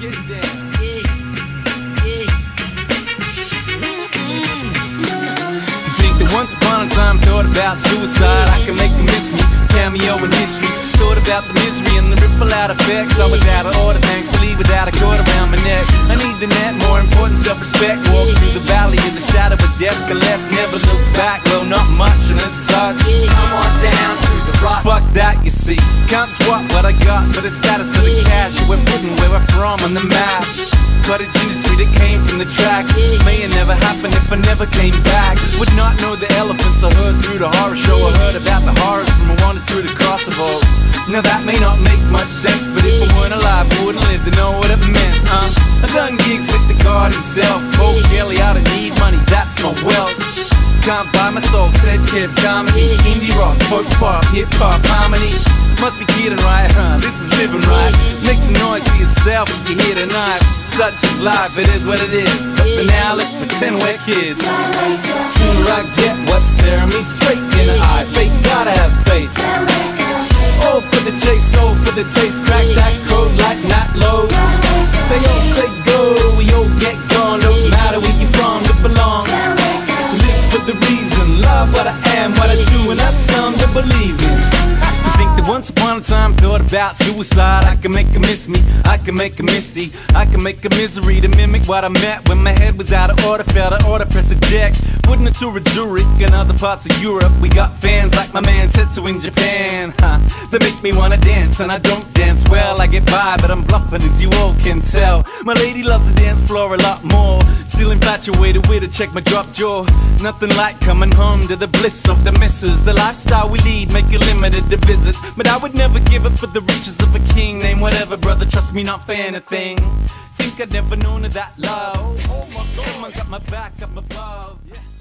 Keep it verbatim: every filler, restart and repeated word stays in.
get down. To think that once upon a time thought about suicide, I can make them miss me, cameo in history. Thought about the misery and the ripple out effects. I was out of order, thankfully without a cord around my neck. I need the net, more important self-respect. Walk through the valley in the shadow of death, and left, never look back, well not much unless such. Come on down to the rock, fuck that you see. Can't swap what I got for the status of the cash. You were putting where I'm from on the map. Cottage industry that came from the tracks. May it never happen if I never came back. Would not know the elephants I heard through the horror show. I heard about the horrors from Rwanda through the Kosovo. Now that may not make much sense, but if I weren't alive, I wouldn't live to know what it meant, uh. I've done gigs with the God himself. Oh, barely out of need money, that's my wealth. Can't buy my soul, said kid comedy. Indie rock, folk pop, hip hop, harmony. Must be kidding right, huh, this is living right. Make some noise for yourself if you're here tonight. Such is life, it is what it is. But for now, let's pretend we're kids. Sooner I get what's staring me straight in the eye. Fate, gotta have faith. All for the chase, all for the taste. Crack that code like not low. They all say go, we all get gone. Don't matter where you from, to belong. Live for the reason, love what I am, what I do, and that's something to believe in. To think that once upon a time thought about suicide. I can make her miss me, I can make her misty, I can make her misery to mimic what I met. When my head was out of order, felt out of order, press eject. Wouldn't it tour of Zurich and other parts of Europe. We got fans like my man Tetsu in Japan, huh? They make me wanna dance and I don't dance well. I get by but I'm bluffing as you all can tell. My lady loves the dance floor a lot more. Still infatuated with her, check my drop jaw. Nothing like coming home to the bliss of the missus. The lifestyle we lead make it limited to visits, but I would never give it for the riches of a king. Name whatever brother, trust me not fan a thing. Think I'd never known of that love. Someone got my back up above.